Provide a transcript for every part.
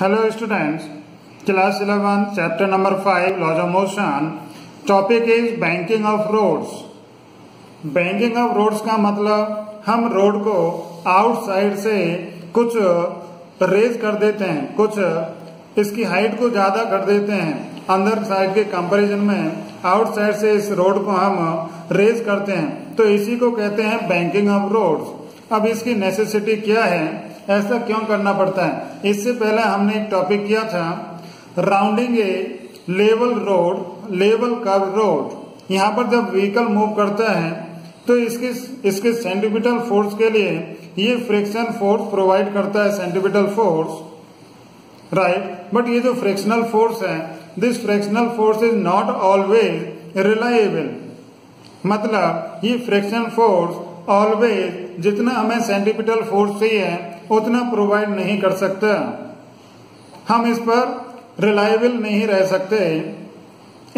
Hello students, class 11 chapter number 5 laws of motion. Topic is banking of roads. Banking of roads का मतलब हम road को outside से कुछ रेज कर देते हैं, कुछ इसकी हाइट को ज्यादा कर देते हैं। अंदर साइड के कंपैरिजन में आउटसाइड से इस रोड को हम रेज करते हैं, तो इसी को कहते हैं बैंकिंग ऑफ रोड्स। अब इसकी नेसेसिटी क्या है, ऐसा क्यों करना पड़ता है? इससे पहले हमने एक टॉपिक किया था rounding a level road, level curve road. यहाँ पर जब व्हीकल मूव करता है तो इसके सेंट्रीपिटल फोर्स के लिए ये फ्रिक्शन फोर्स प्रोवाइड करता है, सेंट्रीपिटल फोर्स, राइट। बट ये जो फ्रिक्शनल फोर्स है, this frictional force is not always reliable. मतलब ये फ्रिक्शन फोर्स ऑलवेज जितना हमें सेंट्रीपिटल फोर्स चाहिए उतना प्रोवाइड नहीं कर सकता, हम इस पर रिलायबल नहीं रह सकते।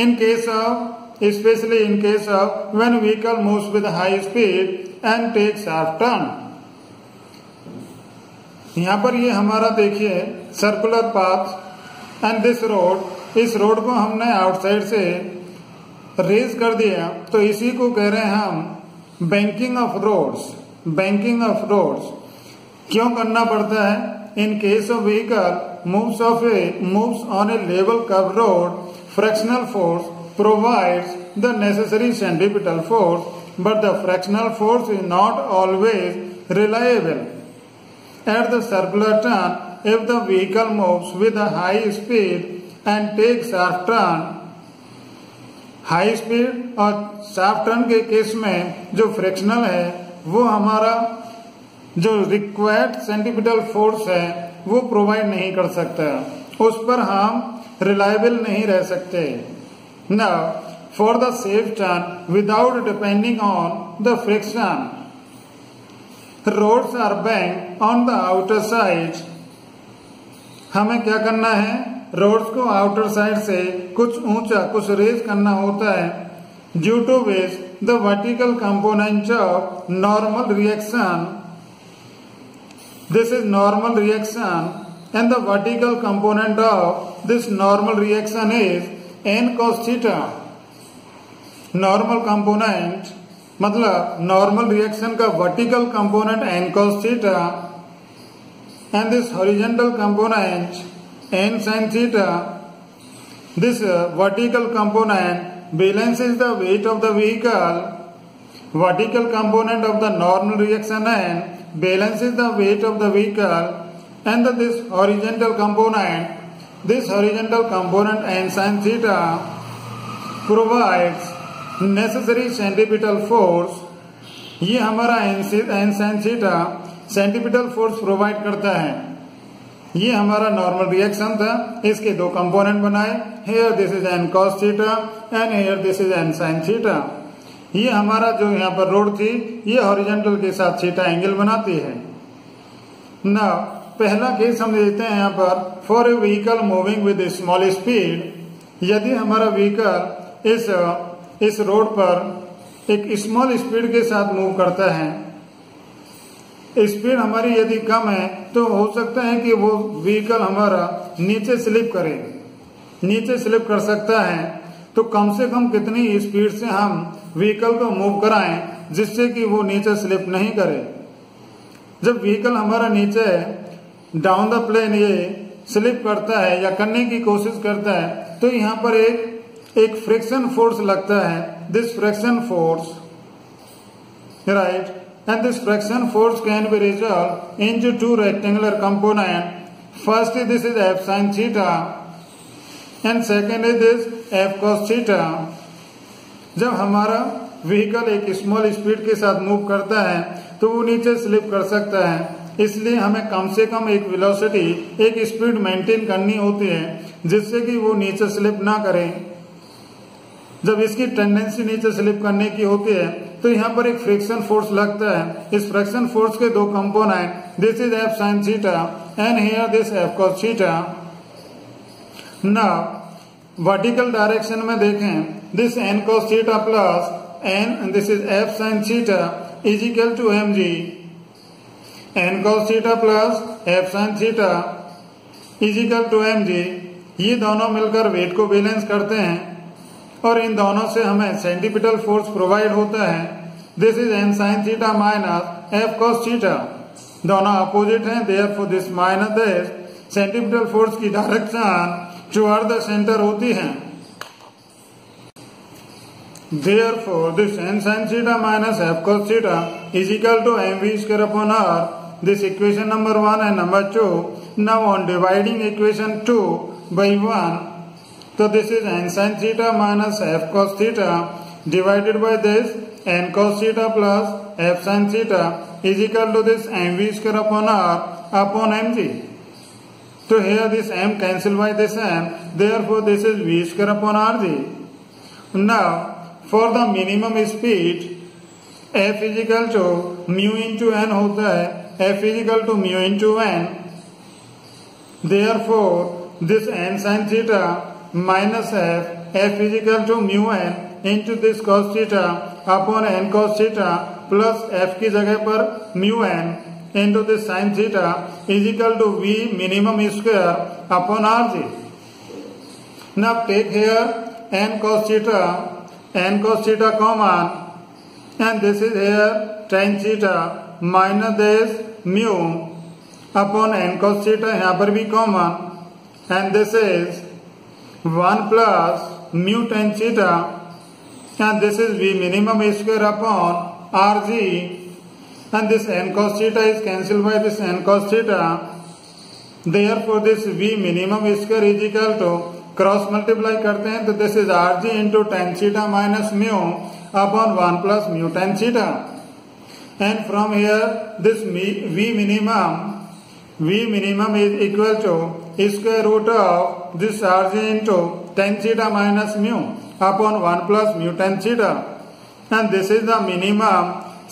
In case of, especially in case of when vehicle moves with high speed and takes sharp turn. यहाँ पर ये हमारा देखिए circular path and this road, इस रोड को हमने आउटसाइड से रेज कर दिया, तो इसी को कह रहे हैं हम banking of roads. Banking of roads क्यों करना पड़ता है? In case of vehicle moves on a level curve road, frictional force provides the necessary centripetal force, but the frictional force is not always reliable at the circular turn. If the vehicle moves with a high speed and takes sharp turn, high speed और sharp turn के case में जो fractional है वो हमारा जो required centripetal force है वो प्रोवाइड नहीं कर सकता, उस पर हम रिलायबल नहीं रह सकते। Now for the safe turn without depending on the friction, roads are banked on the outer side. हमें क्या करना है? रोड्स को आउटर साइड से कुछ ऊंचा, कुछ रेज करना होता है, due to which the vertical component of normal reaction, this is normal reaction and the vertical component of this normal reaction is n cos theta। normal component मतलब normal reaction का vertical component n cos theta and this horizontal component n sin theta। this vertical component balances the weight of the vehicle, vertical component of the normal reaction n balances the weight of the vehicle, and this horizontal component, n sin theta provides necessary centripetal force। ये हमारा n sin theta centripetal force provide करता है। ये हमारा normal reaction था, इसके दो component बनाए, here this is n cos theta and here this is n sin theta। ये हमारा जो यहाँ पर रोड थी ये हॉरिजेंटल के साथ थीटा एंगल बनाती है ना। पहला केस हम लेते हैं यहाँ पर, for a vehicle moving with small speed. यदि हमारा व्हीकल इस रोड पर एक स्मॉल स्पीड के साथ मूव करता है, स्पीड हमारी यदि कम है तो हो सकता है कि वो व्हीकल हमारा नीचे स्लिप करे, नीचे स्लिप कर सकता है। तो कम से कम कितनी स्पीड से हम व्हीकल को मूव कराएं जिससे कि वो नीचे स्लिप नहीं करे। जब व्हीकल हमारा नीचे डाउन द प्लेन ये स्लिप करता है या करने की कोशिश करता है, तो यहाँ पर एक फ्रिक्शन फोर्स लगता है, this friction force, right. And this friction force can be resolve into two rectangular component. First this is F sine theta and second is this F cos theta. जब हमारा व्हीकल एक small speed के साथ move करता है तो वो नीचे स्लिप कर सकता है, इसलिए हमें कम से कम एक वेलोसिटी, एक स्पीड मेंटेन करनी होती है जिससे कि वो नीचे स्लिप ना करे। जब इसकी टेंडेंसी नीचे स्लिप करने की होती है तो यहाँ पर एक फ्रिक्शन फोर्स लगता है। इस फ्रिक्शन फोर्स के दो component, this is F sine theta and here this F cos theta. Now vertical direction में देखें, this N cos theta plus N this is F sine theta is equal to M G. N cos theta plus F sine theta is equal to M J, ये दोनों मिलकर wait को balance करते हैं और इन दोनों से हमें सेंट्रीपिटल फोर्स प्रोवाइड होता है। This is M sine theta minus F cos theta. दोनों अपोजिट हैं, therefore this minus this centripetal force की डायरेक्शन टुवर्ड द सेंटर होती है। Therefore this M sine theta minus F cos theta is equal to M V square upon R. This equation number 1 and number 2. Now on dividing equation 2 by 1, so this is n sin theta minus f cos theta divided by this n cos theta plus f sin theta is equal to this mv square upon r upon mg. So here this m cancel by this m, therefore this is v square upon rg. Now for the minimum speed, f is equal to mu into n होता है। F is equal to mu into n. Therefore, this n sin theta minus f, f is equal to mu n into this cos theta upon n cos theta plus f की जगह पर mu n into this sin theta is equal to v minimum square upon rg. Now take here n cos theta common, and this is here tan theta minus this mu upon N cos theta, यहाँ पर भी common, and this is one plus mu tan theta and this is V minimum square upon R G, and this N cos theta is cancel by this N cos theta. Therefore this V minimum square is equal to cross multiply करते हैं तो this is R G into tan theta minus mu upon one plus mu tan theta. And from here, this v minimum is equal to square root of this r g into tan theta minus mu upon one plus mu tan theta, and this is the minimum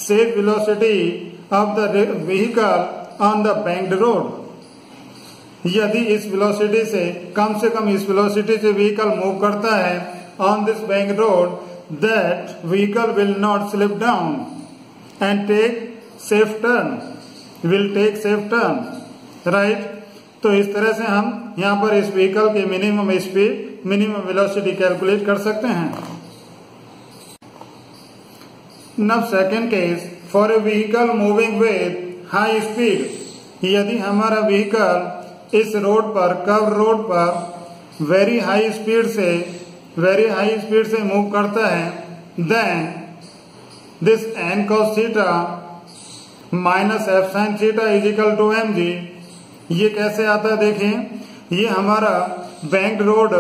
safe velocity of the vehicle on the banked road. यदि इस velocity से कम इस velocity से vehicle move करता है on this banked road, that vehicle will not slip down and will take safe turn, right? तो इस तरह से हम यहाँ पर इस व्हीकल की minimum speed, minimum velocity calculate कर सकते हैं। Now second case, for a vehicle moving with high speed. यदि हमारा व्हीकल इस रोड पर, कर्व रोड पर वेरी हाई स्पीड से मूव करता है, then this n cos theta minus f sin theta is equal to mg। ये कैसे आता है देखें, ये हमारा बैंक रोड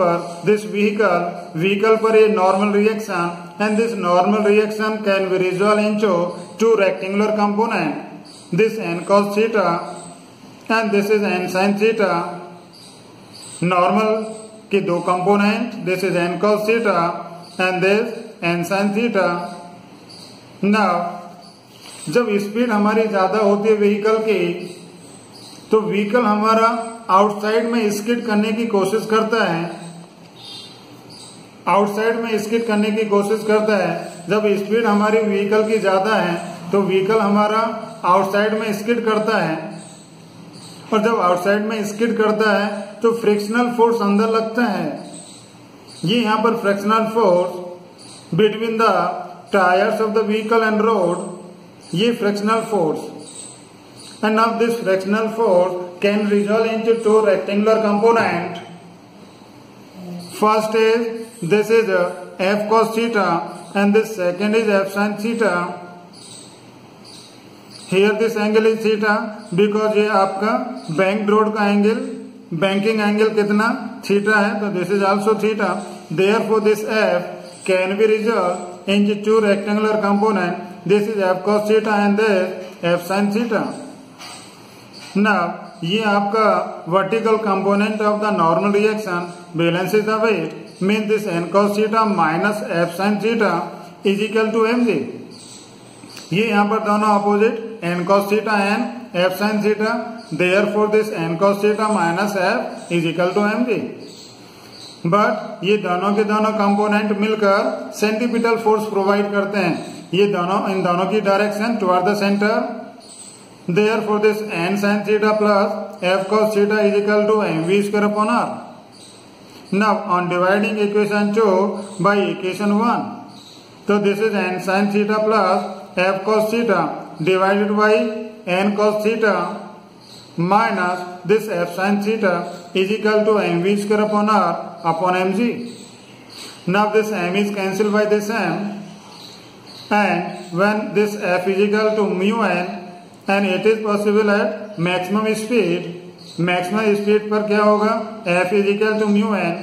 पर दिस व्हीकल पर ये normal reaction, and this normal reaction can be resolve into two rectangular component, this n cos theta and this is n sin theta। Normal के दो component, this is n cos theta and this n sin theta। Now जब speed हमारी ज्यादा होती है vehicle की, तो vehicle हमारा आउटसाइड में स्किड करने की कोशिश करता है, जब स्पीड हमारी व्हीकल की ज्यादा है तो व्हीकल हमारा आउटसाइड में स्किड करता है, और जब आउटसाइड में स्किड करता है तो फ्रिक्शनल फोर्स अंदर लगता है। ये यहाँ पर frictional force between the tyres of the vehicle and road, ये frictional force, and of this frictional force can resolve into two rectangular component. First is this is F cos theta and this second is F sine theta. Here this angle is theta because ये आपका bank road का angle, banking angle कितना theta है, तो this is also theta. Therefore this F can be resolved into two rectangular component, this is f cos theta and this f sin theta। Now ये आपका vertical component of the normal reaction balances the weight, means this n cos theta minus f sin theta is equal to mg। ये यहाँ पर दोनों opposite n cos theta and f sin theta, therefore this n cos theta minus f is equal to mg। But ये दोनों के दोनों component मिलकर centripetal force provide करते हैं। ये दोनों, इन दोनों की direction toward the centre, Therefore, this n sin theta plus f cos theta is equal to mv square upon r. Now, on dividing equation 2 by equation 1, so this is n sin theta plus f cos theta divided by n cos theta minus this f sin theta is equal to mv square upon r upon mg. Now, this m is cancelled by this m, and when this f is equal to mu n, and it is possible at maximum speed. Maximum speed पर क्या होगा? f is equal to mu N.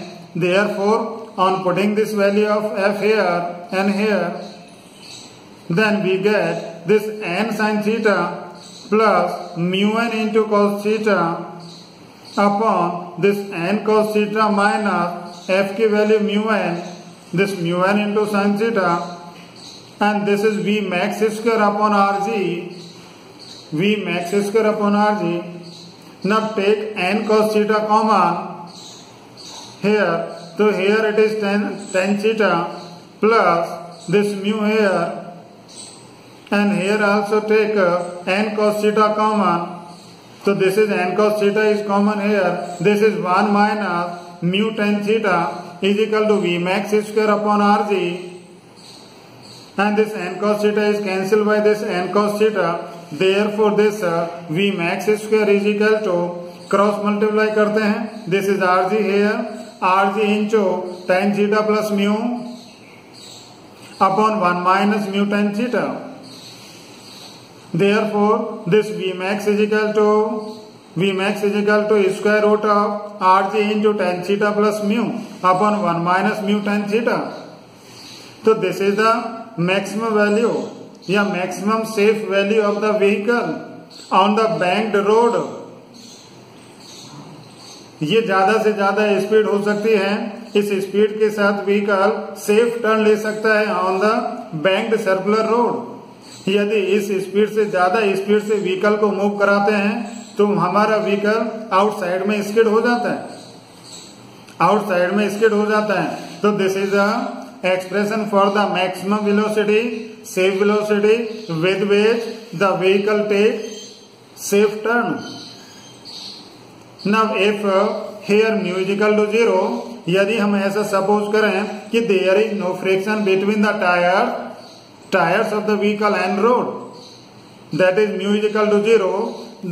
Therefore on putting this value of f here and here, then we get this n sin theta plus mu N into cos theta upon this n cos theta minus f की value mu N, this mu N into sin theta, and this is v max square upon rg. V max square upon rg. Now take n cos theta common here. So here it is tan theta plus this mu here, and here also take n cos theta common. So this is n cos theta is common here. This is 1 minus mu tan theta is equal to v max square upon rg, and this n cos theta is cancelled by this n cos theta. Therefore, this v max square is equal to cross multiply करते हैं, this is R G here, R G into tan theta plus mu upon 1 minus mu tan theta. Therefore, this v max is equal to square root of R G into tan theta plus mu upon 1 minus mu tan theta. तो this is the maximum value या maximum safe value of the vehicle on the banked road. ये ज्यादा से ज्यादा speed हो सकती है, इस स्पीड के साथ व्हीकल सेफ टर्न ले सकता है on the banked circular road. यदि इस स्पीड से ज्यादा स्पीड से व्हीकल को मूव कराते हैं तो हमारा व्हीकल आउटसाइड में स्किड हो जाता है, तो this is a expression for the maximum velocity, safe velocity with which the vehicle takes safe turn. Now, if here mu is equal to 0, यदि हम ऐसा suppose करें कि there is no friction between the tires of the vehicle and road, that is mu is equal to 0,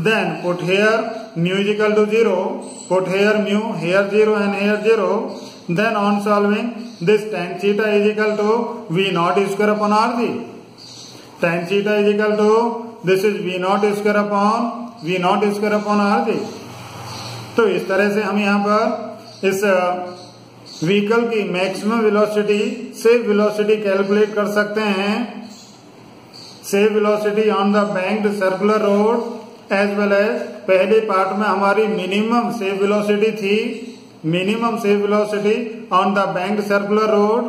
then put here mu is equal to 0, put here mu, here 0 and here 0. Then on solving this, tan theta is equal to v naught square upon rg. Tan theta is equal to this is v naught square upon rg. तो इस तरह से हम यहाँ पर इस vehicle की maximum velocity safe velocity calculate कर सकते हैं, safe velocity on the banked circular road, as well as पहले पार्ट में हमारी मिनिमम सेफ वेलोसिटी थी, minimum safe velocity on the banked circular road.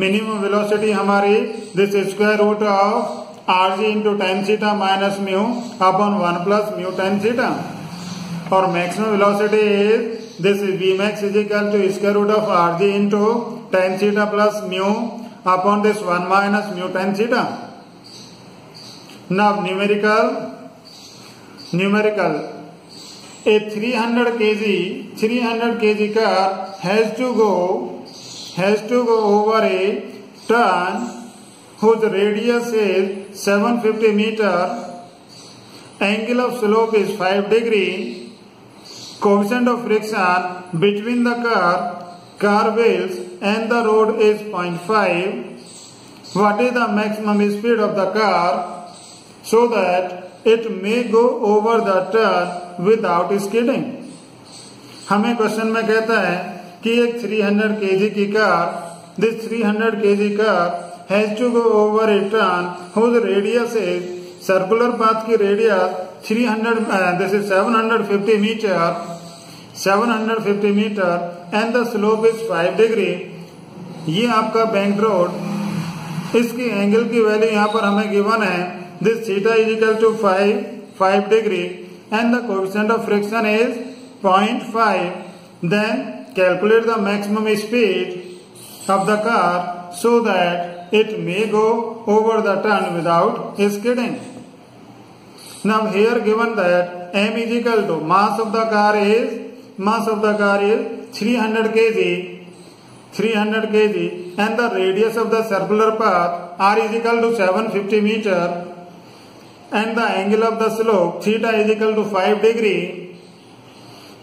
Minimum velocity हमारी this square root of R G into tan theta minus mu upon 1 plus mu tan theta, और maximum velocity is this V max is equal to square root of R G into tan theta plus mu upon this 1 minus mu tan theta. Now numerical. A 300 kg car has to go over a turn whose radius is 750 meter, angle of slope is 5 degree, coefficient of friction between the car wheels and the road is 0.5. What is the maximum speed of the car so that it may go over the turn without skidding? हमें question में कहता है कि एक 300 kg की car, this 300 kg car has to go over a turn whose radius is, circular path की radius 750 metre and the slope is 5 degree. ये आपका बैंक रोड, इसकी एंगल की वैल्यू यहाँ पर हमें गिवन है, this theta is equal to 5 degree and the coefficient of friction is 0.5. Then calculate the maximum speed of the car so that it may go over the turn without skidding. Now here given that m is equal to mass of the car is 300 kg and the radius of the circular path r is equal to 750 meter and the angle of the slope theta is equal to 5 degree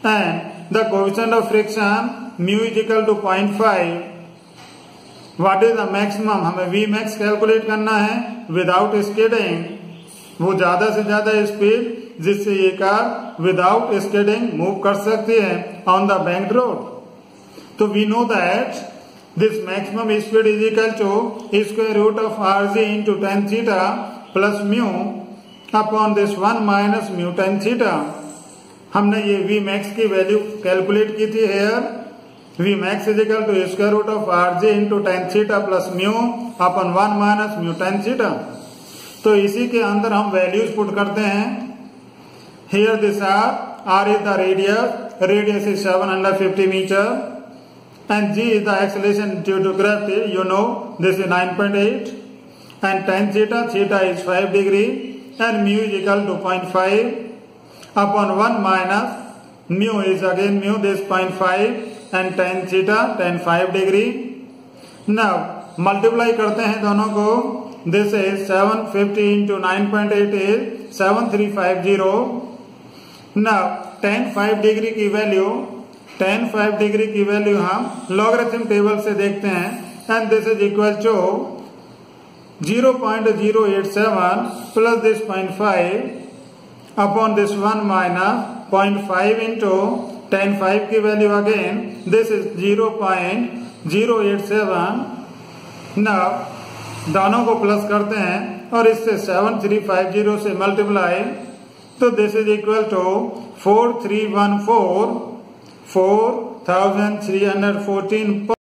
and the coefficient of friction mu is equal to 0.5. What is the maximum? हमें V max calculate करना है without skating, वो ज्यादा से ज्यादा speed जिससे ये car without skating move कर सकती है ऑन द बैंक रोड. तो we know that this maximum speed is equal to square root of R G into tan theta plus mu upon this one minus mu tan theta. हमने ये V max की value calculate की थी. Here V max is equal to square root of R G into tan theta plus mu upon one minus mu tan theta. तो इसी के अंदर हम वैल्यूज पुट करते हैं. Here this R is the radius, radius is 750 metre and G is the acceleration due to gravity, you know this is 9.8 and tan theta, theta is 5 degree and mu is equal to 0.5 upon one minus mu is again mu this 0.5 and tan theta tan 5 degree. Now multiply करते हैं दोनों को. This is 750 into 9.8 is 7350. Now tan 5 degree की value हम logarithm table से देखते हैं and this is equal to 0.087 plus this 0.5 upon this 1 minus 0.5 into tan 5 की value again this is 0.087. Now दोनों को प्लस करते हैं और इससे 7350 से मल्टीप्लाई, तो दिस इज इक्वल टू 4314 4314